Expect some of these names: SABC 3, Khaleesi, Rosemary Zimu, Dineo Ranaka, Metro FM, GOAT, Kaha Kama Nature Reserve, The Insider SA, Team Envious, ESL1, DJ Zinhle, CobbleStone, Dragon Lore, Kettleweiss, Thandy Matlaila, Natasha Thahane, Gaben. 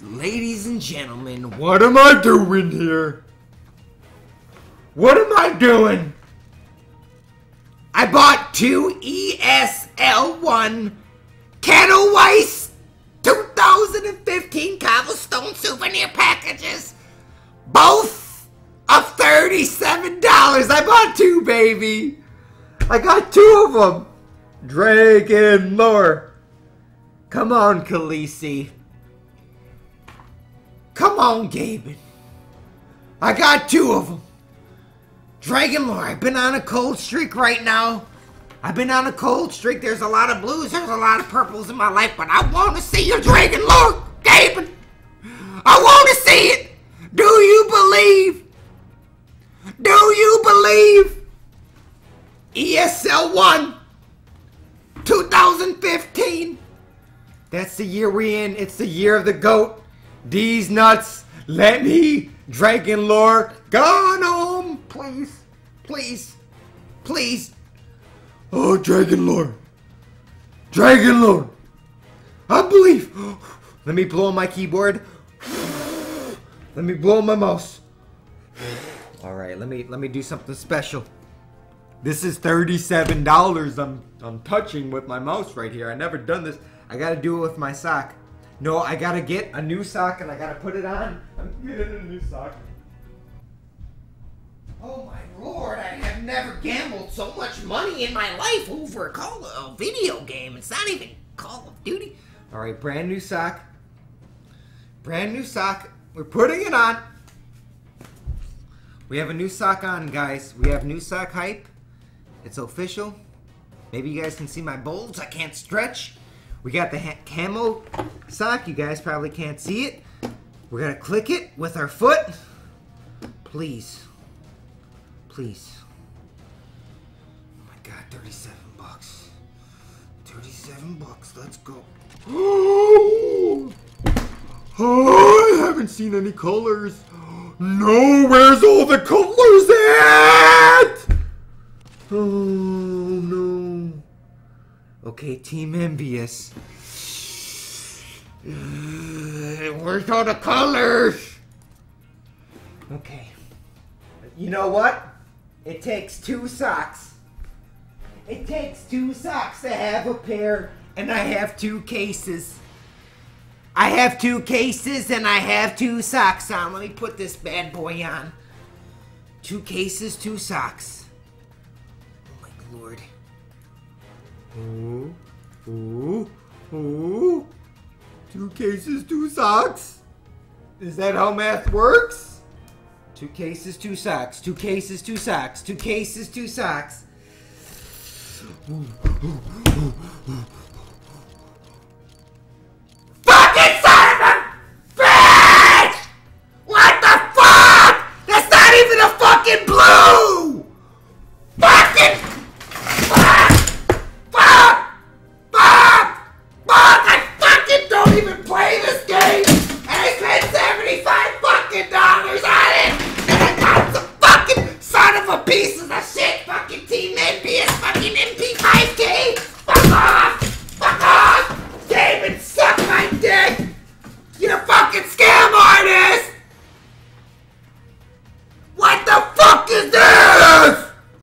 Ladies and gentlemen, what am I doing here? What am I doing? I bought two ESL1 Kettleweiss 2015 CobbleStone souvenir packages. Both of $37. I bought two, baby. I got two of them. Dragon Lore. Come on, Khaleesi. Come on, Gaben. I got two of them. Dragon Lore, I've been on a cold streak right now. I've been on a cold streak. There's a lot of blues, there's a lot of purples in my life, but I want to see your Dragon Lore, Gaben. I want to see it. Do you believe? Do you believe? ESL1 2015. That's the year we're in. It's the year of the GOAT. These nuts, let me, Dragon Lore, gone home, please, please, please. Oh, Dragon Lore, Dragon Lore, I believe. Let me blow on my keyboard. Let me blow on my mouse. All right, let me do something special. This is $37. I'm touching with my mouse right here. I never done this. I gotta do it with my sock. No, I gotta get a new sock and I gotta put it on. I'm getting a new sock. Oh my lord, I have never gambled so much money in my life over a video game. It's not even Call of Duty. Alright, brand new sock. Brand new sock. We're putting it on. We have a new sock on, guys. We have new sock hype. It's official. Maybe you guys can see my bulbs. I can't stretch. We got the camo sock. You guys probably can't see it. We're gonna click it with our foot. Please, please. Oh my God, 37 bucks. 37 bucks, let's go. Oh, I haven't seen any colors. No, where's all the colors at? Oh no. Okay, Team Envious. Where's all the colors? Okay. You know what? It takes two socks. It takes two socks to have a pair, and I have two cases. I have two cases, and I have two socks on. Let me put this bad boy on. Two cases, two socks. Oh my lord. Ooh, ooh, ooh. Two cases, two socks. Is that how math works? Two cases, two socks. Two cases, two socks. Two cases, two socks. Ooh, ooh, ooh, ooh.